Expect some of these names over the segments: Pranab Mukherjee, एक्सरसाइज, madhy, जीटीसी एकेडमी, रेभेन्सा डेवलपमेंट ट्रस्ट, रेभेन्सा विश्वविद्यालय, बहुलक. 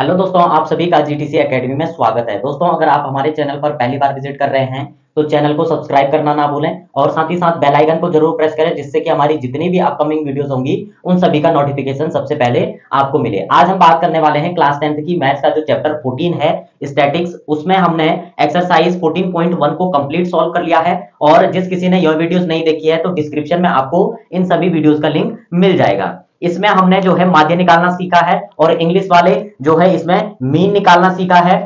Hello दोस्तों, आप सभी का जीटीसी एकेडमी में स्वागत है। दोस्तों, अगर आप हमारे चैनल पर पहली बार विजिट कर रहे हैं तो चैनल को सब्सक्राइब करना ना भूलें और साथ ही साथ बेल आइकन को जरूर प्रेस करें, जिससे कि हमारी जितनी भी अपकमिंग वीडियोस होंगी उन सभी का नोटिफिकेशन सबसे पहले आपको मिले। आज हम बात करने वाले हैं क्लास 10th की मैथ्स का जो चैप्टर 14 है स्टैटिक्स, उसमें हमने एक्सरसाइज 14.1 को कंप्लीट सॉल्व कर लिया है। और जिस किसी ने यह वीडियोज नहीं देखी है तो डिस्क्रिप्शन में आपको इन सभी वीडियोज का लिंक मिल जाएगा। इसमें हमने जो है माध्य निकालना सीखा है और इंग्लिश वाले जो है इसमें मीन निकालना सीखा है।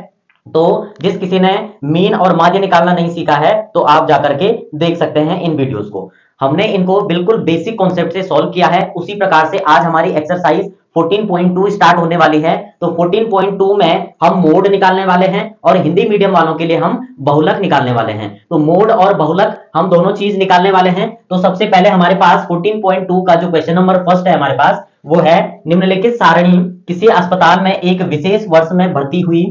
तो जिस किसी ने मीन और माध्य निकालना नहीं सीखा है तो आप जाकर के देख सकते हैं इन वीडियोस को। हमने इनको बिल्कुल बेसिक कॉन्सेप्ट से सॉल्व किया है। उसी प्रकार से आज हमारी एक्सरसाइज 14.2 स्टार्ट होने वाली है। तो 14.2 में हम मोड निकालने वाले हैं और हिंदी मीडियम वालों के लिए हम बहुलक निकालने वाले हैं। तो मोड और बहुलक हम दोनों चीज निकालने वाले हैं। तो सबसे पहले हमारे पास 14.2 का जो क्वेश्चन नंबर फर्स्ट है हमारे पास वो है निम्नलिखित सारणी किसी अस्पताल में एक विशेष वर्ष में भर्ती हुई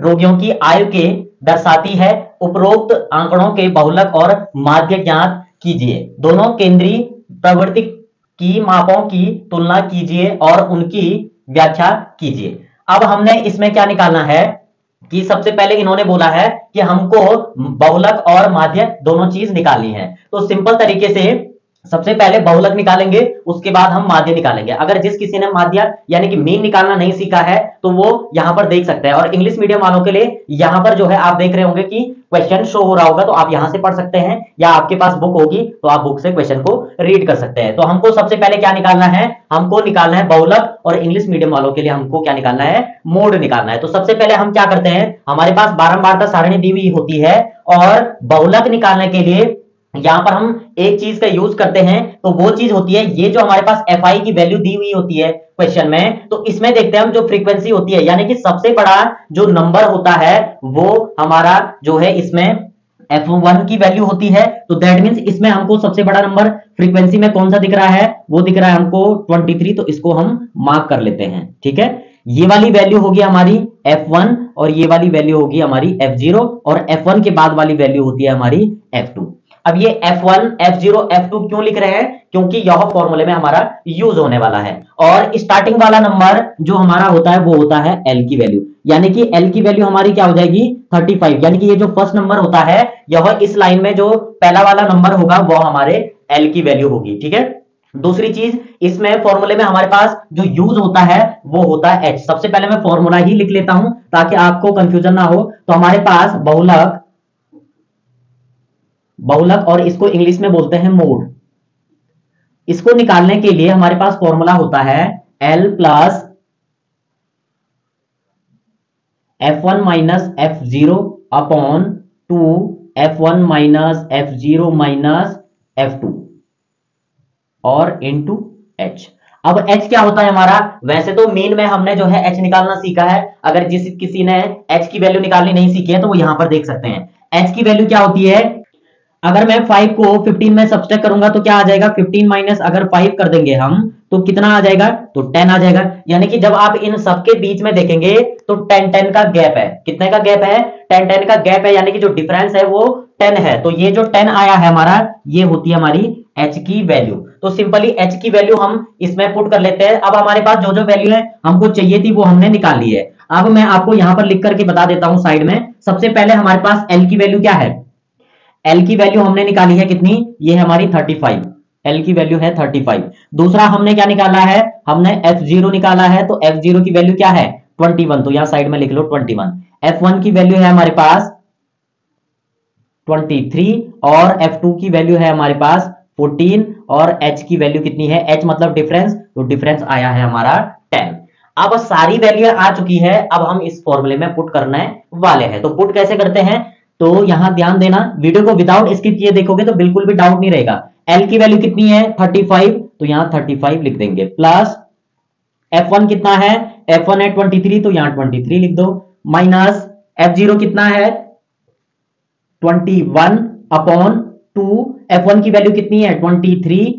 रोगियों की आयु के दर्शाती है। उपरोक्त आंकड़ों के बहुलक और माध्य ज्ञात कीजिए। दोनों केंद्रीय प्रवृत्ति की मापों की तुलना कीजिए और उनकी व्याख्या कीजिए। अब हमने इसमें क्या निकालना है कि सबसे पहले इन्होंने बोला है कि हमको बहुलक और माध्य दोनों चीज निकालनी है। तो सिंपल तरीके से सबसे पहले बहुलक निकालेंगे, उसके बाद हम माध्य निकालेंगे। अगर जिस किसी ने माध्य यानी कि मीन निकालना नहीं सीखा है तो वो यहां पर देख सकते हैं। और इंग्लिश मीडियम वालों के लिए यहां पर जो है आप देख रहे होंगे कि क्वेश्चन शो हो रहा होगा, तो आप यहां से पढ़ सकते हैं या आपके पास बुक होगी तो आप बुक से क्वेश्चन को रीड कर सकते हैं। तो हमको सबसे पहले क्या निकालना है, हमको निकालना है बहुलक, और इंग्लिश मीडियम वालों के लिए हमको क्या निकालना है, मोड निकालना है। तो सबसे पहले हम क्या करते हैं, हमारे पास बारंबारता सारणी दी हुई होती है और बहुलक निकालने के लिए यहाँ पर हम एक चीज का यूज करते हैं। तो वो चीज होती है ये जो हमारे पास एफआई की वैल्यू दी हुई होती है क्वेश्चन में, तो इसमें देखते हैं हम जो फ्रीक्वेंसी होती है यानी कि सबसे बड़ा जो नंबर होता है वो हमारा जो है इसमें F1 की वैल्यू होती है। तो दैट मींस इसमें हमको सबसे बड़ा नंबर फ्रीक्वेंसी में कौन सा दिख रहा है, वो दिख रहा है हमको 23। तो इसको हम मार्क कर लेते हैं, ठीक है। ये वाली वैल्यू होगी हमारी F1 और ये वाली वैल्यू होगी हमारी F0 और F1 के बाद वाली वैल्यू होती है हमारी F2। अब ये F1, F0, F2 क्यों लिख रहे हैं, क्योंकि यह फॉर्मूले में हमारा यूज होने वाला है। और स्टार्टिंग वाला नंबर जो हमारा होता है वो होता है L की वैल्यू, यानी कि L की वैल्यू हमारी क्या हो जाएगी 35, यानी कि ये जो फर्स्ट नंबर होता है यह इस लाइन में जो पहला वाला नंबर होगा वो हमारे L की वैल्यू होगी, ठीक है। दूसरी चीज इसमें फॉर्मूले में हमारे पास जो यूज होता है वो होता है H। सबसे पहले मैं फॉर्मूला ही लिख लेता हूं ताकि आपको कंफ्यूजन ना हो। तो हमारे पास बहुलक और इसको इंग्लिश में बोलते हैं मोड, इसको निकालने के लिए हमारे पास फॉर्मूला होता है L plus F1 minus F0 upon 2 F1 minus F0 minus F2 और इनटू H। अब H क्या होता है हमारा, वैसे तो मीन में हमने जो है H निकालना सीखा है। अगर जिस किसी ने H की वैल्यू निकालनी नहीं सीखी है तो वो यहां पर देख सकते हैं। H की वैल्यू क्या होती है, अगर मैं 5 को 15 में सब्सट्रैक्ट करूंगा तो क्या आ जाएगा, 15 माइनस अगर 5 कर देंगे हम तो कितना आ जाएगा, तो 10 आ जाएगा। यानी कि जब आप इन सबके बीच में देखेंगे तो 10-10 का गैप है। कितने का गैप है, 10-10 का गैप है, यानी कि जो डिफरेंस है वो 10 है। तो ये जो 10 आया है हमारा, ये होती है हमारी H की वैल्यू। तो सिंपली H की वैल्यू हम इसमें पुट कर लेते हैं। अब हमारे पास जो जो वैल्यू है हमको चाहिए थी वो हमने निकाल ली है। अब मैं आपको यहां पर लिख करके बता देता हूं साइड में। सबसे पहले हमारे पास L की वैल्यू क्या है, L की वैल्यू हमने निकाली है कितनी, ये हमारी 35, L की वैल्यू है 35। दूसरा हमने क्या निकाला है, हमने F0 निकाला है। तो F0 की वैल्यू क्या है 21, तो यहां साइड में लिख लो 21। F1 की वैल्यू है हमारे पास 23 और F2 की वैल्यू है हमारे पास 14 और H की वैल्यू कितनी है, H मतलब डिफरेंस, तो डिफरेंस आया है हमारा 10। अब सारी वैल्यू आ चुकी है, अब हम इस फॉर्मूले में पुट करने वाले हैं। तो पुट कैसे करते हैं, तो यहां ध्यान देना, वीडियो को विदाउट स्किप किए देखोगे तो बिल्कुल भी डाउट नहीं रहेगा। L की वैल्यू कितनी है 35, तो यहां 35 लिख देंगे, प्लस F1 कितना है, F1 है 23, तो यहां 23 लिख दो, माइनस F0 कितना है 21 अपॉन 2, F1 की वैल्यू कितनी है 23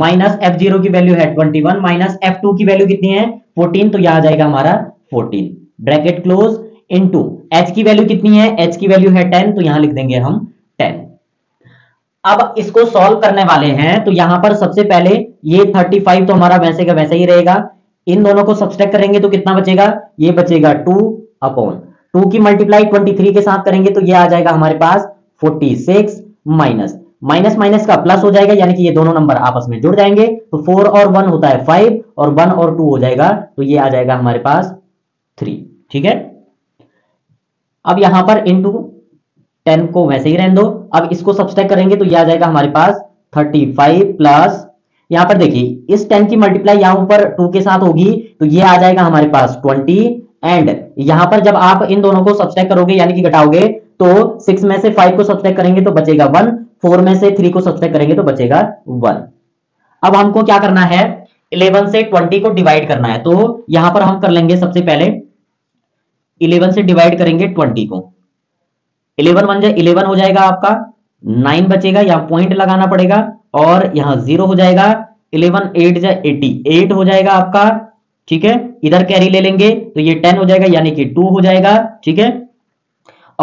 माइनस F0 की वैल्यू है 21 माइनस F2 की वैल्यू कितनी है 14, तो यहां आ जाएगा हमारा 14, ब्रैकेट क्लोज, इनटू H की वैल्यू कितनी है, H की वैल्यू है 10, तो यहां लिख देंगे हम 10। अब इसको सॉल्व करने वाले हैं। तो यहां पर सबसे पहले ये 35 तो हमारा वैसे का वैसे ही रहेगा, इन दोनों को सब्सट्रैक्ट करेंगे तो कितना बचेगा, ये बचेगा 2/2 की मल्टीप्लाई 23 के साथ करेंगे तो ये आ जाएगा हमारे पास 46 माइनस माइनस का प्लस हो जाएगा, यानी कि ये दोनों नंबर आपस में जुड़ जाएंगे तो 4 और 1 होता है 5 और 1 और 2 हो जाएगा तो ये आ जाएगा हमारे पास 3। ठीक है, अब यहां पर इंटू 10 को वैसे ही रहने दो। अब इसको सब्सट्रैक्ट करेंगे तो यह आ जाएगा हमारे पास 35 प्लस, यहां पर देखिए इस 10 की मल्टीप्लाई यहां पर 2 के साथ होगी तो ये आ जाएगा हमारे पास 20 एंड यहां पर जब आप इन दोनों को सब्सट्रैक्ट करोगे यानी कि घटाओगे तो 6 में से 5 को सब्सट्रैक्ट करेंगे तो बचेगा 1, 4 में से 3 को सब्सट्रैक्ट करेंगे तो बचेगा 1। अब हमको क्या करना है, 11 से 20 को डिवाइड करना है तो यहां पर हम कर लेंगे, सबसे पहले 11 से डिवाइड करेंगे 20 को, 11 हो जाएगा आपका 9 बचेगा, यहाँ पॉइंट लगाना पड़ेगा और यहाँ 0 हो जाएगा, 11 8 88 हो जाएगा आपका। ठीक है, इधर कैरी ले लेंगे तो ये 10 हो जाएगा यानी कि 2 हो जाएगा। ठीक है,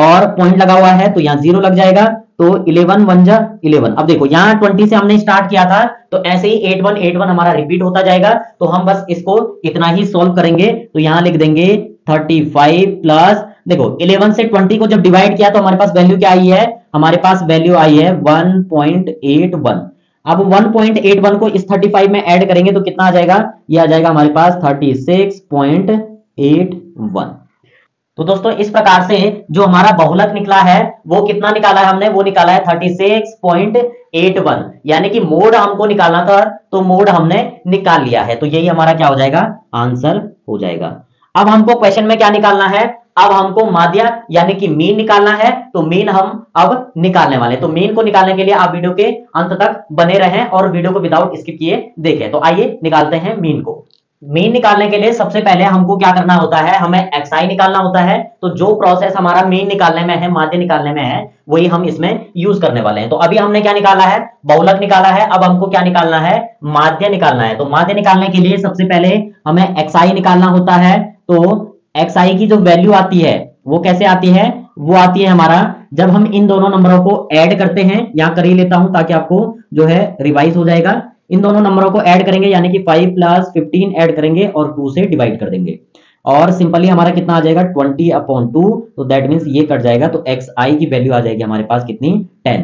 और पॉइंट लगा हुआ है तो यहाँ 0 लग जाएगा तो 11 1 जा 11। अब देखो यहाँ 20 से हमने स्टार्ट किया था तो ऐसे ही 8181 हमारा रिपीट होता जाएगा तो हम बस इसको इतना ही सोल्व करेंगे तो यहाँ लिख देंगे 35 प्लस, देखो 11 से 20 को जब डिवाइड किया तो हमारे पास वैल्यू क्या आई है, हमारे पास वैल्यू आई है 1.81। अब 1.81 को इस 35 में ऐड करेंगे तो कितना आ जाएगा, ये आ जाएगा हमारे पास 36.81। तो दोस्तों इस प्रकार से जो हमारा बहुलक निकला है वो कितना निकाला है हमने, वो निकाला है 36.81, यानी कि मोड हमको निकालना था तो मोड हमने निकाल लिया है तो यही हमारा क्या हो जाएगा, आंसर हो जाएगा। अब हमको क्वेश्चन में क्या निकालना है, अब हमको माध्य यानी कि मीन निकालना है तो मीन हम अब निकालने वाले, तो मीन को निकालने के लिए आप वीडियो के अंत तक बने रहें और वीडियो को विदाउट स्किप किए देखें। तो आइए निकालते हैं मीन को। मीन निकालने के लिए सबसे पहले हमको क्या करना होता है, हमें xi निकालना होता है तो जो प्रोसेस हमारा मीन निकालने में है, माध्य निकालने में है, वही हम इसमें यूज करने वाले हैं। तो अभी हमने क्या निकाला है, बहुलक निकाला है, अब हमको क्या निकालना है, माध्य निकालना है। तो माध्य निकालने के लिए सबसे पहले हमें xi निकालना होता है तो xi की जो वैल्यू आती है वो कैसे आती है, वो आती है हमारा जब हम इन दोनों नंबरों को ऐड करते हैं, यहाँ कर ही लेता हूं ताकि आपको जो है रिवाइज हो जाएगा। इन दोनों नंबरों को ऐड करेंगे यानी कि 5 प्लस 15 ऐड करेंगे और 2 से डिवाइड कर देंगे और सिंपली हमारा कितना आ जाएगा 20/2 तो दैट मीन्स ये कट जाएगा तो xi की वैल्यू आ जाएगी हमारे पास कितनी, 10,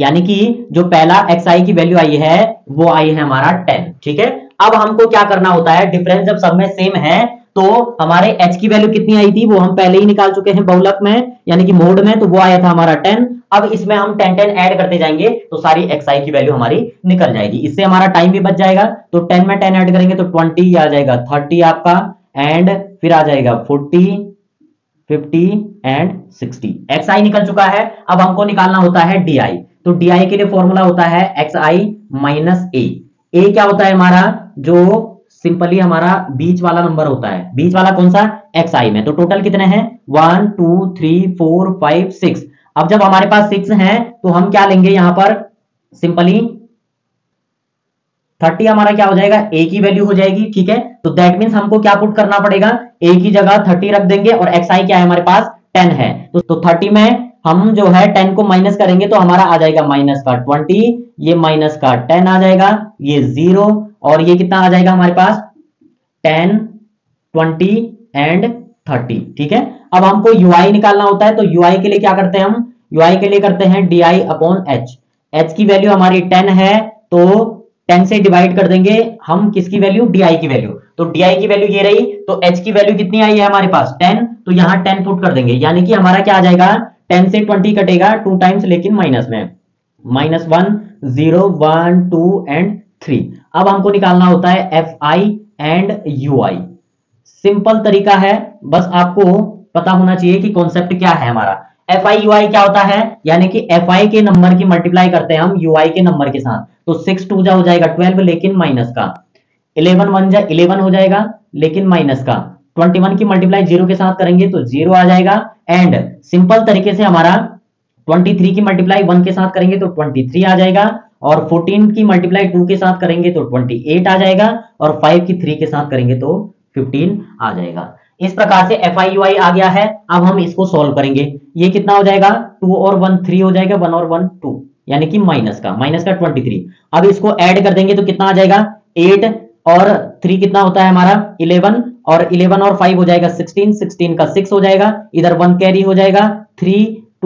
यानी कि जो पहला xi की वैल्यू आई है वो आई है हमारा 10। ठीक है, अब हमको क्या करना होता है, डिफरेंस जब सब में सेम है तो हमारे h की वैल्यू कितनी आई थी वो हम पहले ही निकाल चुके हैं बहुलक में यानी कि मोड में, तो वो आया था हमारा 10। अब इसमें हम 10 10 ऐड करते जाएंगे तो सारी xi की वैल्यू हमारी निकल जाएगी, इससे हमारा टाइम भी बच जाएगा। तो 10 में 10 ऐड करेंगे तो 20 आ जाएगा 30 आपका एंड फिर आ जाएगा 40 50 एंड 60। xi निकल चुका है, अब हमको निकालना होता है di। तो di के लिए फॉर्मूला होता है xi माइनस a। a क्या होता है हमारा, जो सिंपली हमारा बीच वाला नंबर होता है, बीच वाला कौन सा, xi में। तो टोटल कितने हैं, 1 2 3 4 5 6। अब जब हमारे पास 6 हैं तो हम क्या लेंगे यहां पर, सिंपली 30 हमारा क्या हो जाएगा, a की वैल्यू हो जाएगी। ठीक है, तो दैट मीन्स हमको क्या पुट करना पड़ेगा, a की जगह 30 रख देंगे और xi क्या है हमारे पास 10 है तो 30 में हम जो है 10 को माइनस करेंगे तो हमारा आ जाएगा माइनस का 20, ये माइनस का 10 आ जाएगा, ये 0 और ये कितना आ जाएगा हमारे पास 10 20 एंड 30। ठीक है, अब हमको ui निकालना होता है तो ui के लिए क्या करते हैं हम, ui के लिए करते हैं di/h। h की वैल्यू हमारी 10 है तो 10 से डिवाइड कर देंगे हम किसकी वैल्यू, di की वैल्यू। तो di की वैल्यू ये रही तो h की वैल्यू कितनी आई है हमारे पास 10, तो यहाँ 10 पुट कर देंगे यानी कि हमारा क्या आ जाएगा, 10 से 20 कटेगा 2 टाइम्स लेकिन माइनस में, -1 0 1 2 एंड 3। अब हमको निकालना होता है fi एंड ui। सिंपल तरीका है, बस आपको पता होना चाहिए कि कॉन्सेप्ट क्या है हमारा। fi ui क्या होता है, यानी कि fi के नंबर की मल्टीप्लाई करते हैं हम ui के नंबर के साथ तो 6 2 जा हो जाएगा 12 लेकिन माइनस का, 11 1 जा 11 हो जाएगा लेकिन माइनस का, 21 की मल्टीप्लाई 0 के साथ करेंगे तो 0 आ जाएगा एंड सिंपल तरीके से हमारा 23 की मल्टीप्लाई 1 के साथ करेंगे तो 23 आ जाएगा और 14 की मल्टीप्लाई 2 के साथ करेंगे तो 28 आ जाएगा और 5 की 3 के साथ करेंगे तो 15 आ जाएगा। इस प्रकार से fi ui आ गया है, अब हम इसको सॉल्व करेंगे। ये कितना हो जाएगा, 2 और 1 3 हो जाएगा, 1 और 1 2 यानी कि माइनस का 23। अब इसको ऐड कर देंगे तो कितना आ जाएगा 8 और 3 कितना होता है हमारा 11 और 11 और 5 हो जाएगा 16, 16 का 6 हो जाएगा, इधर 1 कैरी हो जाएगा 3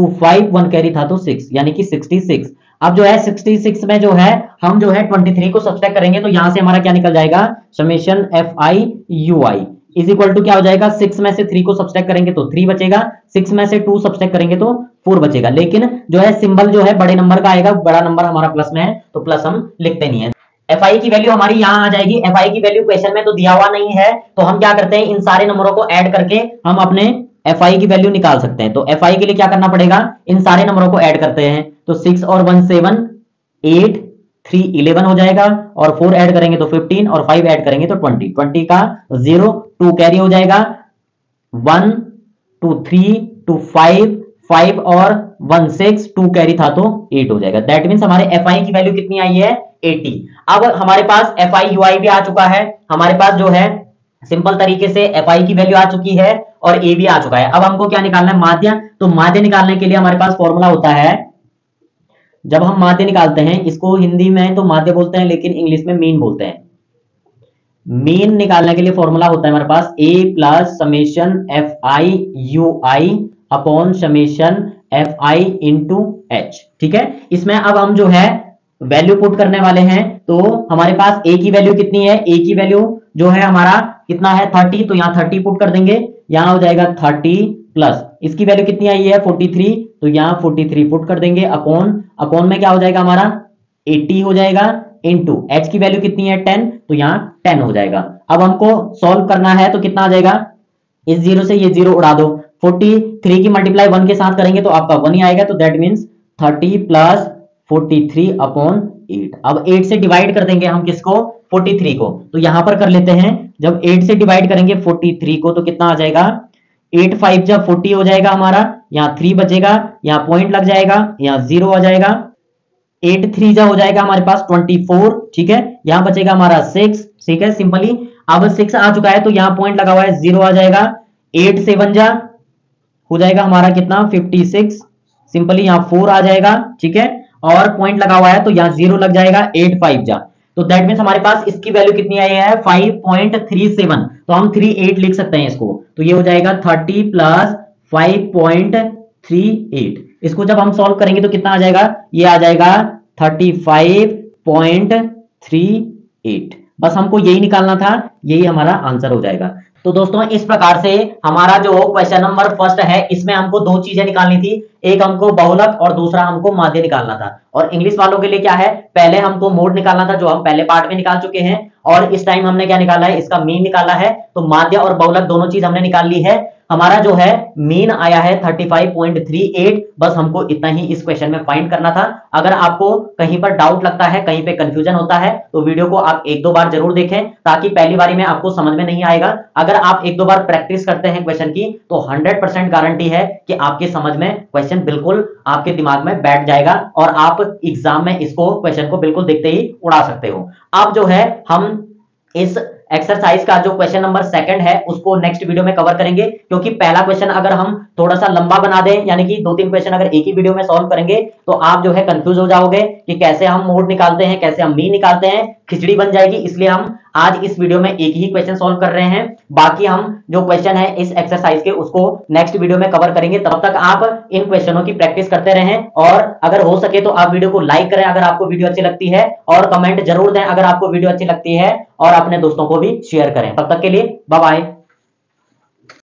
2 5 1 कैरी था तो 6 यानी कि 66। अब जो है 66 में जो है हम जो है 23 को सब्सट्रैक्ट करेंगे तो यहां से हमारा क्या निकल जाएगा summation FIUI is equal to क्या हो जाएगा 6 में से 3 को सब्सट्रैक्ट करेंगे तो 3 बचेगा, 6 में से 2 सब्सट्रैक्ट करेंगे तो 4 बचेगा, लेकिन जो है सिंबल जो है बड़े नंबर का आएगा, बड़ा नंबर हमारा प्लस में है तो प्लस हम लिखते नहीं है। FI की वैल्यू हमारी यहाँ आ जाएगी, FI की वैल्यू क्वेश्चन में तो दिया हुआ नहीं है तो हम क्या करते हैं इन सारे नंबरों को ऐड करके हम अपने FI की वैल्यू निकाल सकते हैं। तो FI के लिए क्या करना पड़ेगा इन सारे नंबरों को ऐड करते हैं तो 6 और 1 7 8 3 11 हो जाएगा और 4 ऐड करेंगे तो 15 और 5 ऐड करेंगे तो 20, 20 का 0 2 कैरी हो जाएगा 1 2 3 2 5 5 और 1 6 2 कैरी था तो 8 हो जाएगा। दैट मीन्स हमारे FI की वैल्यू कितनी आई है 80। अब हमारे पास FIUI भी आ चुका है, हमारे पास जो है सिंपल तरीके से FI की वैल्यू आ चुकी है और A भी आ चुका है। अब हमको क्या निकालना है माध्य, तो माध्य निकालने के लिए हमारे पास फॉर्मूला होता है, जब हम माध्य निकालते हैं इसको हिंदी में तो माध्य बोलते हैं लेकिन इंग्लिश में मीन बोलते हैं। मीन निकालने के लिए फॉर्मूला होता है हमारे पास A plus summation FIUI upon summation FI into H, ठीक है। इसमें अब हम जो है वैल्यू पुट करने वाले हैं तो हमारे पास A की वैल्यू कितनी है, A की वैल्यू जो है हमारा कितना है 30 तो यहाँ 30 पुट कर देंगे, यहाँ हो जाएगा 30 प्लस इसकी वैल्यू कितनी आई है 43 तो यहाँ 43 पुट कर देंगे अपॉन, अपॉन में क्या हो जाएगा हमारा 80 हो जाएगा इंटू H की वैल्यू कितनी है 10 तो यहाँ 10 हो जाएगा। अब हमको सॉल्व करना है तो कितना आ जाएगा, इस जीरो से ये जीरो उड़ा दो, 43 की मल्टीप्लाई 1 के साथ करेंगे तो आपका 1 ही आएगा तो दैट मीन्स 30 प्लस 43 अपॉन 8। अब 8 से डिवाइड कर देंगे हम किसको 43 को, तो यहां पर कर लेते हैं, जब 8 से डिवाइड करेंगे 43 को तो कितना आ जाएगा 8 5 जब 40 हो जाएगा हमारा, यहाँ 3 बचेगा, यहाँ पॉइंट लग जाएगा, यहाँ 0 आ जाएगा, 8 3 जब हो जाएगा हमारे पास 24, ठीक है, यहाँ बचेगा हमारा 6, ठीक है सिंपली। अब 6 आ चुका है तो यहाँ पॉइंट लगा हुआ है 0 आ जाएगा, 8 से 7 जा हो जाएगा हमारा कितना 56 सिंपली, यहाँ 4 आ जाएगा, ठीक है, और पॉइंट लगा हुआ है तो यहाँ 0 लग जाएगा, 8 5 जा तो दैट मीन्स हमारे पास इसकी वैल्यू कितनी आई है 5.37 तो हम 38 लिख सकते हैं इसको, तो ये हो जाएगा 30 प्लस 5.38। इसको जब हम सॉल्व करेंगे तो कितना आ जाएगा, ये आ जाएगा 35.38, बस हमको यही निकालना था, यही हमारा आंसर हो जाएगा। तो दोस्तों इस प्रकार से हमारा जो क्वेश्चन नंबर 1 है इसमें हमको 2 चीजें निकालनी थी, एक हमको बहुलक और दूसरा हमको माध्य निकालना था। और इंग्लिश वालों के लिए क्या है, पहले हमको मोड निकालना था जो हम पहले पार्ट में निकाल चुके हैं और इस टाइम हमने क्या निकाला है इसका मीन निकाला है, तो माध्य और बहुलक दोनों चीज हमने निकाल ली है। हमारा जो है मीन आया है 35.38, बस हमको इतना ही इस क्वेश्चन में फाइंड करना था। अगर आपको कहीं पर डाउट लगता है, कहीं पे कंफ्यूजन होता है तो वीडियो को आप 1-2 बार जरूर देखें ताकि पहली बारी में आपको समझ में नहीं आएगा, अगर आप 1-2 बार प्रैक्टिस करते हैं क्वेश्चन की तो 100% गारंटी है कि आपके समझ में क्वेश्चन बिल्कुल आपके दिमाग में बैठ जाएगा और आप एग्जाम में इसको क्वेश्चन को बिल्कुल देखते ही उड़ा सकते हो। अब जो है हम इस एक्सरसाइज का जो क्वेश्चन नंबर 2 है उसको नेक्स्ट वीडियो में कवर करेंगे, क्योंकि पहला क्वेश्चन अगर हम थोड़ा सा लंबा बना दें यानी कि 2-3 क्वेश्चन अगर एक ही वीडियो में सॉल्व करेंगे तो आप जो है कंफ्यूज हो जाओगे कि कैसे हम मोड निकालते हैं, कैसे हम मीन निकालते हैं, खिचड़ी बन जाएगी। इसलिए हम आज इस वीडियो में एक ही क्वेश्चन सॉल्व कर रहे हैं, बाकी हम जो क्वेश्चन है इस एक्सरसाइज के उसको नेक्स्ट वीडियो में कवर करेंगे। तब तक आप इन क्वेश्चनों की प्रैक्टिस करते रहें और अगर हो सके तो आप वीडियो को लाइक करें अगर आपको वीडियो अच्छी लगती है, और कमेंट जरूर दें अगर आपको वीडियो अच्छी लगती है, और अपने दोस्तों को भी शेयर करें। तब तक के लिए बाय बाय।